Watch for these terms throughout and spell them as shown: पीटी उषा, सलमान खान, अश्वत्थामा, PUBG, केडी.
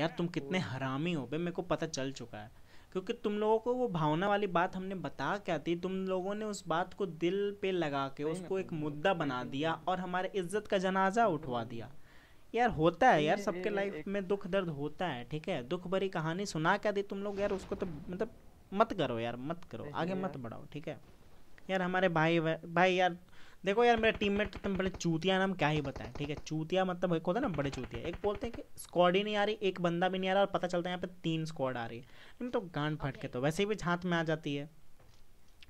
यार तुम कितने हरामी हो बे, मेरे को पता चल चुका है। क्योंकि तुम लोगों को वो भावना वाली बात हमने बता क्या दी, तुम लोगों ने उस बात को दिल पे लगा के उसको एक मुद्दा बना दिया और हमारे इज्जत का जनाजा उठवा दिया। यार होता है यार, सबके लाइफ में दुख दर्द होता है, ठीक है। दुख भरी कहानी सुना क्या दी तुम लोग यार, उसको तो मतलब मत करो यार, मत करो, आगे मत बढ़ाओ, ठीक है। यार हमारे भाई यार देखो यार, मेरा टीममेट तुम बड़े चूतिया, नाम क्या ही बताएं, ठीक है। चूतिया मतलब एक होता है ना बड़े चूतिया, एक बोलते हैं कि स्क्वाड ही नहीं आ रही, एक बंदा भी नहीं आ रहा और पता चलता है यहाँ पे 3 स्क्वाड आ रही है, तो गांड फट के तो वैसे भी हाथ में आ जाती है।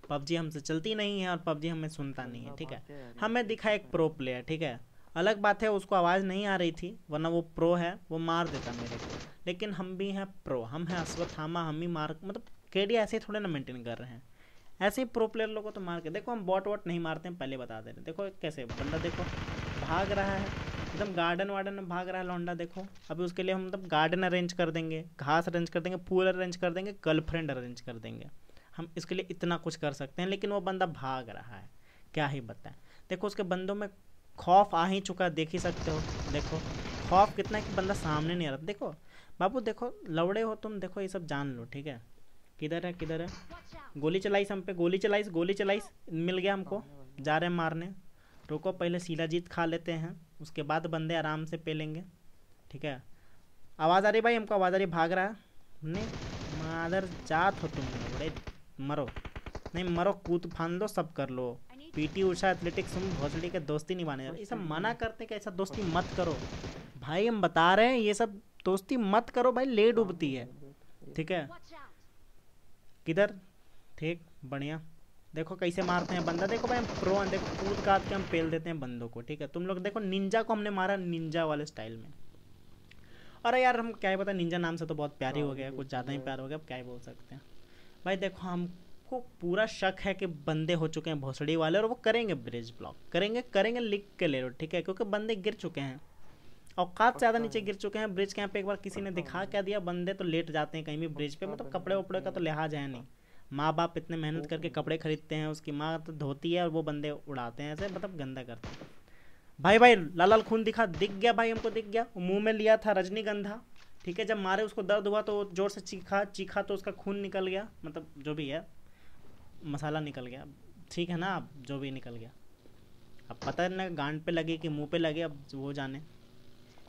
पबजी हमसे चलती नहीं है और पबजी हमें सुनता नहीं है, ठीक है। हमें दिखा एक प्रो प्लेयर, ठीक है, अलग बात है उसको आवाज़ नहीं आ रही थी, वरना वो प्रो है वो मार देता मेरे को। लेकिन हम भी हैं प्रो, हम हैं अश्वत्थामा, हम ही मार मतलब केडी ऐसे थोड़े ना मेंटेन कर रहे हैं, ऐसे ही प्रो प्लेयर लोगों को तो मार के देखो। हम बॉट वॉट नहीं मारते हैं, पहले बता दे रहे हैं। देखो कैसे बंदा देखो भाग रहा है, एकदम गार्डन वार्डन में भाग रहा है लौंडा, देखो। अभी उसके लिए हम मतलब गार्डन अरेंज कर देंगे, घास अरेंज कर देंगे, फूल अरेंज कर देंगे, गर्लफ्रेंड अरेंज कर देंगे, हम इसके लिए इतना कुछ कर सकते हैं। लेकिन वो बंदा भाग रहा है, क्या ही बताएं। देखो उसके बंदों में खौफ आ ही चुका, देख ही सकते हो, देखो खौफ कितना कि बंदा सामने नहीं आ रहा। देखो बाबू देखो लौड़े हो तुम, देखो ये सब जान लो, ठीक है। किधर है किधर है, गोली चलाइस हम पे, गोली चलाइस, गोली चलाइस, मिल गया हमको, जा रहे हैं मारने। रुको पहले शिलाजीत खा लेते हैं, उसके बाद बंदे आराम से पे लेंगे, ठीक है। आवाज़ आ रही भाई, हमको आवाज़ आ रही, भाग रहा है। नहीं मादर जात हो तुम, बड़े मरो, नहीं मरो, कूद फान दो, सब कर लो। पीटी उषा एथलेटिक्स तुम भोसड़ी के दोस्ती निभाने, ये सब मना करते कि ऐसा दोस्ती मत करो भाई, हम बता रहे हैं ये सब दोस्ती मत करो भाई, ले डूबती है, ठीक है। किधर, ठीक बढ़िया, देखो कैसे मारते हैं बंदा, देखो भाई हम प्रो हैं, देखो कूद काट के हम पेल देते हैं बंदों को, ठीक है। तुम लोग देखो निंजा को हमने मारा निंजा वाले स्टाइल में, अरे यार हम क्या ही पता, निंजा नाम से तो बहुत प्यारी हो गया, कुछ ज़्यादा ही प्यार हो गया, अब क्या ही बोल सकते हैं भाई। देखो हमको पूरा शक है कि बंदे हो चुके हैं भोसड़ी वाले और वो करेंगे ब्रिज ब्लॉक, करेंगे करेंगे लिख के ले लो, ठीक है। क्योंकि बंदे गिर चुके हैं, औकात ज़्यादा नीचे गिर चुके हैं ब्रिज के यहाँ पे। एक बार किसी ने दिखा क्या दिया, बंदे तो लेट जाते हैं कहीं भी ब्रिज पे, मतलब कपड़े उपड़े का तो लिहाज है नहीं, माँ बाप इतने मेहनत करके कपड़े खरीदते हैं, उसकी माँ तो धोती है और वो बंदे उड़ाते हैं ऐसे, मतलब गंदा करते हैं भाई। भाई लाल लाल खून दिखा, दिख गया भाई हमको, दिख गया, मुँह में लिया था रजनीगंधा, ठीक है। जब मारे उसको दर्द हुआ तो ज़ोर से चीखा, चीखा तो उसका खून निकल गया, मतलब जो भी है मसाला निकल गया, ठीक है ना, अब जो भी निकल गया, अब पता ना गांड पे लगे कि मुँह पे लगे, अब वो जाने।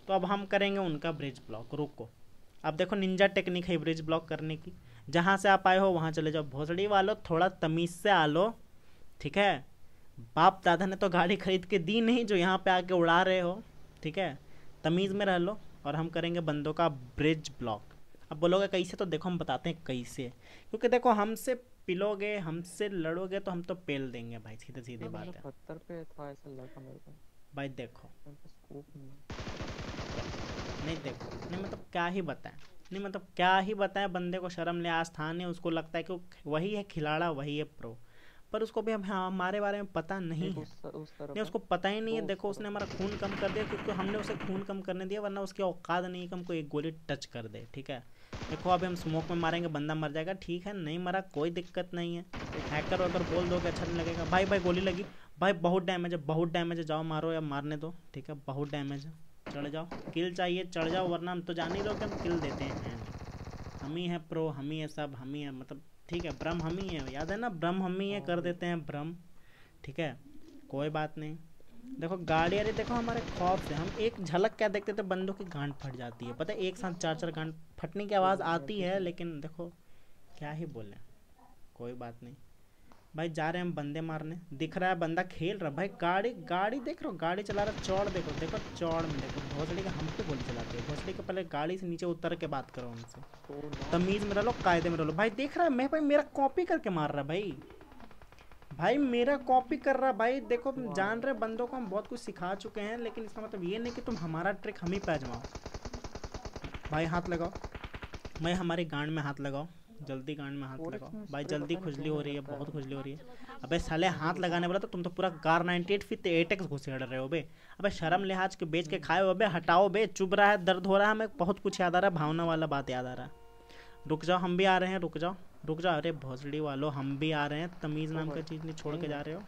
तो अब हम करेंगे उनका ब्रिज ब्लॉक, रुको। अब देखो निंजा टेक्निक है ब्रिज ब्लॉक करने की, जहाँ से आप आए हो वहाँ चले जाओ। भोसड़ी वालों थोड़ा तमीज़ से आ लो, ठीक है। बाप दादा ने तो गाड़ी खरीद के दी नहीं जो यहाँ पे आके उड़ा रहे हो, ठीक है, तमीज़ में रह लो। और हम करेंगे बंदों का ब्रिज ब्लॉक। अब बोलोगे कैसे, तो देखो हम बताते हैं कैसे, क्योंकि देखो हमसे पिलोगे, हमसे लड़ोगे तो हम तो पेल देंगे भाई, सीधे सीधे बात है भाई। देखो नहीं, देखो नहीं मतलब क्या ही बताएं, नहीं मतलब क्या ही बताएं, बंदे को शर्म ले आस्थान है, उसको लगता है कि वही है खिलाड़ा, वही है प्रो, पर उसको भी हमारे बारे में पता नहीं है, नहीं उसको पता ही नहीं है। देखो उसने हमारा खून कम कर दिया क्योंकि हमने उसे खून कम करने दिया, वरना उसकी औकात नहीं है कि हमको एक गोली टच कर दे, ठीक है। देखो अभी हम स्मोक में मारेंगे, बंदा मर जाएगा, ठीक है, नहीं मरा कोई दिक्कत नहीं है, हैकर अगर बोल दोगे अच्छा नहीं लगेगा। भाई भाई गोली लगी भाई, बहुत डैमेज है, बहुत डैमेज है, जाओ मारो या मारने दो, ठीक है, बहुत डैमेज है, चढ़ जाओ, किल चाहिए चढ़ जाओ, वरना हम तो जान ही दो कि हम किल देते हैं, हम ही है प्रो, हम ही है सब, हम ही है मतलब, ठीक है, ब्रह्म हम ही है, याद है ना, ब्रह्म हम ही है, कर देते हैं ब्रह्म, ठीक है, कोई बात नहीं। देखो गाड़ी अरे देखो हमारे खौफ से हम एक झलक क्या देखते थे, बंदों की गांड फट जाती है, पता है एक साथ 4-4 गांड फटने की आवाज़ आती है, लेकिन देखो क्या ही बोले, कोई बात नहीं भाई। जा रहे हैं हम बंदे मारने, दिख रहा है बंदा खेल रहा भाई, गाड़ी गाड़ी देख रहे हो, गाड़ी चला रहा, चौड़ देखो, देखो चौड़ में देखो भोसड़ी का हम पे गोली चलाते हैं, भोसड़ी के पहले गाड़ी से नीचे उतर के बात करो उनसे, तमीज़ में रह लो, कायदे में रह लो भाई। देख रहा है मैं भाई, मेरा कॉपी करके मार रहा भाई मेरा कॉपी कर रहा भाई। देखो जान रहे बंदों को हम बहुत कुछ सिखा चुके हैं, लेकिन इसका मतलब ये नहीं कि तुम हमारा ट्रिक हम ही पे आजमाओ भाई। हाथ लगाओ भाई, हमारी गांड में हाथ लगाओ, जल्दी गांड में हाथ लगाओ भाई, जल्दी खुजली हो रही है, बहुत खुजली हो रही है। अबे साले हाथ लगाने वाला तो तुम तो पूरा गार 98 फिर 8x घुसेड़ रहे हो बे। अबे शर्म लिहाज के बेच के खाए हो बे, हटाओ बे, चुभ रहा है, दर्द हो रहा है, हमें बहुत कुछ याद आ रहा है, भावना वाला बात याद आ रहा है। रुक जाओ हम भी आ रहे हैं, रुक जाओ रुक जाओ, अरे भोसड़ी वालों हम भी आ रहे हैं, तमीज़ नाम का चीज़ नहीं छोड़ के जा रहे हो।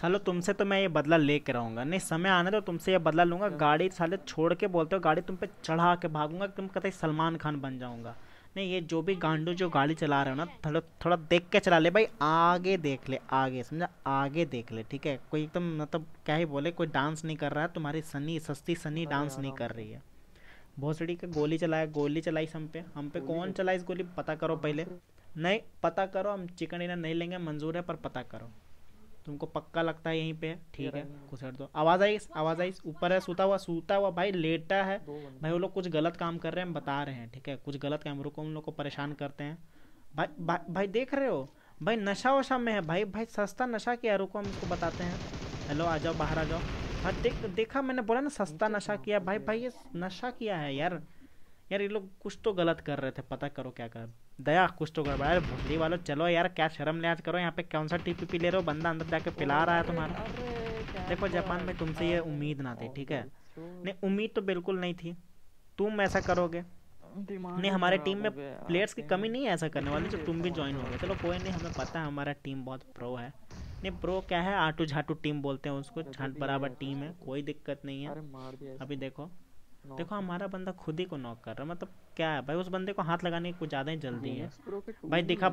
सालो तुमसे तो मैं ये बदला ले कर आऊँगा, नहीं समय आने तो तुमसे ये बदला लूँगा। गाड़ी साले छोड़ के बोलते हो, गाड़ी तुम पे चढ़ा के भागूंगा, तुम कहते सलमान खान बन जाऊँगा। नहीं, ये जो भी गांडू जो गाड़ी चला रहे हो ना, थोड़ा थोड़ा देख के चला ले भाई, आगे देख ले, आगे समझा, आगे देख ले, ठीक है। कोई एकदम मतलब क्या ही बोले, कोई डांस नहीं कर रहा है, तुम्हारी सनी सस्ती सनी डांस नहीं कर रही है। बहुत सड़ी के गोली चलाया, गोली चलाई हम पे कौन चलाए इस गोली, पता करो पहले। नहीं पता करो, हम चिकन डिनर नहीं लेंगे, मंजूर है, पर पता करो। तुमको पक्का लगता है यहीं पे, ठीक है, घुसर दो। आवाज़ आई, ऊपर है, सूता हुआ भाई, लेटा है भाई। वो लोग कुछ गलत काम कर रहे हैं, हम बता रहे हैं, ठीक है, कुछ गलत काम। रुको, उन लोग को परेशान करते हैं भाई। भाई देख रहे हो भाई, नशा वशा में है भाई, भाई सस्ता नशा किया। रुको, हम इसको बताते हैं। हेलो, आ जाओ, बाहर आ जाओ। हाँ देखा, मैंने बोला ना सस्ता नशा किया भाई ये नशा किया है यार ये लोग कुछ तो गलत कर रहे थे, पता करो क्या कर दया, कुछ तो गड़बड़ा है। भुंडी वालों, चलो यार, क्या शर्म लिहाज करो, यहाँ पे कौन सा टीपीपी ले रहे हो, बंदा अंदर जाके पिला रहा है तुम्हारा। देखो जापान में तुमसे ये उम्मीद ना थी, ठीक है, नहीं उम्मीद तो बिल्कुल नहीं थी तुम ऐसा करोगे। नहीं, हमारे टीम में प्लेयर्स की कमी नहीं है ऐसा करने वाली, जब तुम भी ज्वाइन होगे। चलो कोई नहीं, हमें पता है हमारा टीम बहुत प्रो है। नहीं प्रो क्या है, आटू झाटू टीम बोलते हैं उसको, झाट बराबर टीम है, कोई दिक्कत नहीं है। अभी देखो हमारा बंदा खुद ही को नॉक कर रहा है, मतलब क्या है भाई, उस बंदे को हाथ लगाने की कुछ ज़्यादा ही जल्दी है भाई। दिखा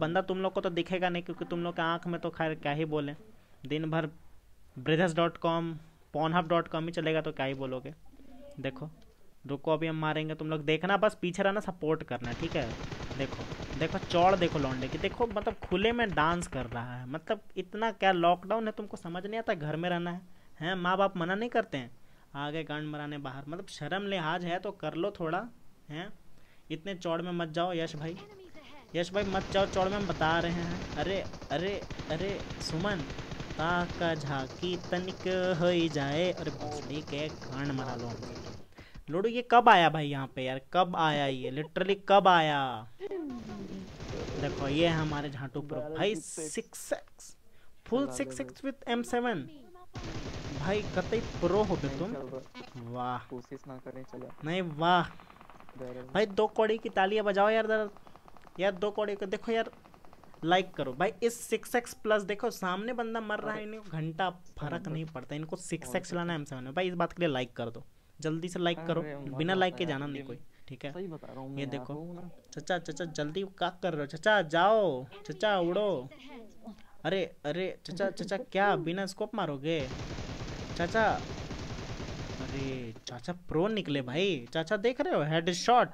बंदा तुम लोग को तो दिखेगा नहीं, क्योंकि तुम लोग के आँख में तो खैर क्या ही बोले, दिन भर ब्रदर्स.com pornhub.com ही चलेगा, तो क्या ही बोलोगे। देखो रुको, अभी हम मारेंगे, तुम लोग देखना, बस पीछे रहना, सपोर्ट करना, ठीक है। देखो चौड़, देखो लौंडे की, देखो मतलब खुले में डांस कर रहा है, मतलब इतना क्या लॉकडाउन है, तुमको समझ नहीं आता, घर में रहना है माँ बाप मना नहीं करते हैं, आगे गांड मराने बाहर, मतलब शर्म लिहाज है तो कर लो थोड़ा, हैं इतने चौड़ में मत जाओ। यश भाई मत जाओ चौड़ में, हम बता रहे हैं। अरे अरे अरे सुमन ताका झाकी तनिक हो ही जाए, अरे बसड़ी के गांड मरा लो लोडू। ये कब आया भाई यहाँ पे यार, कब आया ये, लिटरली कब आया। देखो ये हमारे झाटू प्रो भाई, 6x full 6x with M7 भाई, कतई प्रो हो बे तुम, वाह। कोशिश ना करें, चलो नहीं, वाह भाई, 2 कौड़ी की तालियां बजाओ यार 2 कौड़ी को। देखो यार, लाइक करो भाई इस 6x प्लस, देखो सामने बंदा मर रहा है, इनको घंटा फर्क नहीं पड़ता, इनको 6x चलाना M7 है भाई, इस बात के लिए लाइक कर दो, जल्दी से लाइक करो, बिना लाइक के जाना नहीं कोई, ठीक है। ये देखो चचा जल्दी क्या कर रहे हो, चचा जाओ, चचा उड़ो, अरे चचा क्या बिना स्कोप मारोगे चाचा, अरे चाचा प्रो निकले भाई, चाचा देख रहे हो हेडशॉट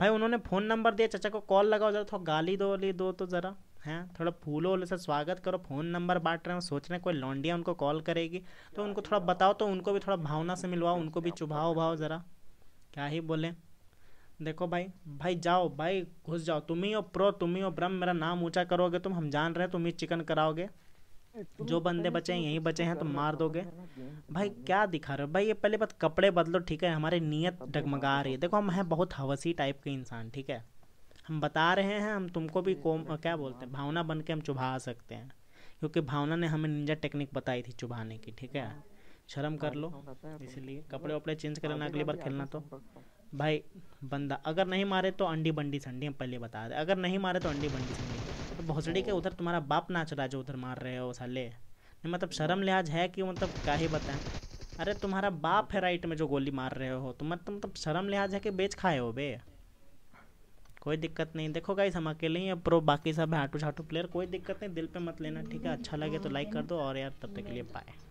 भाई। उन्होंने फ़ोन नंबर दिया, चाचा को कॉल लगाओ, जरा थोड़ा गाली दो तो ज़रा, हैं थोड़ा फूलो वाले से स्वागत करो। फ़ोन नंबर बांट रहे हो, सोच रहे हैं कोई लौंडिया उनको कॉल करेगी, तो उनको थोड़ा बताओ, तो उनको भी थोड़ा भावना से मिलवाओ, उनको भी चुभाओ ज़रा, क्या ही बोले। देखो भाई जाओ भाई, घुस जाओ, तुम ही हो प्रो, तुम ही हो ब्रह्म, मेरा नाम ऊँचा करोगे तुम, हम जान रहे हैं तुम ही चिकन कराओगे, जो बंदे बचे हैं यहीं बचे हैं, तो मार दोगे भाई। क्या दिखा रहे हो भाई, ये पहले बात कपड़े बदलो, ठीक है, हमारी नीयत डगमगा रही है। देखो हम हैं बहुत हवसी टाइप के इंसान, ठीक है, हम बता रहे हैं, हम तुमको भी क्या बोलते हैं, भावना बन के हम चुभा सकते हैं, क्योंकि भावना ने हमें निंजा टेक्निक बताई थी चुभाने की, ठीक है। शर्म कर लो, इसलिए कपड़े वपड़े चेंज कर लेना अगली बार खेलना तो भाई। बंदा अगर नहीं मारे तो अंडी बंडी संडी, हम पहले बता रहे, अगर नहीं मारे तो अंडी बंडी संडी। भोसड़ी के उधर तुम्हारा बाप नाच रहा है जो उधर मार रहे हो साले, नहीं मतलब शर्म लिहाज है कि, मतलब क्या ही बताएं। अरे तुम्हारा बाप है राइट में जो गोली मार रहे हो, तुम मतलब शर्म लिहाज है कि बेच खाए हो बे, कोई दिक्कत नहीं। देखो गाइस हम अकेले ही हैं प्रो, बाकी सब है आटू झाटू प्लेयर, कोई दिक्कत नहीं, दिल पे मत लेना, ठीक है। अच्छा लगे तो लाइक कर दो, और यार तब तक के लिए बाय।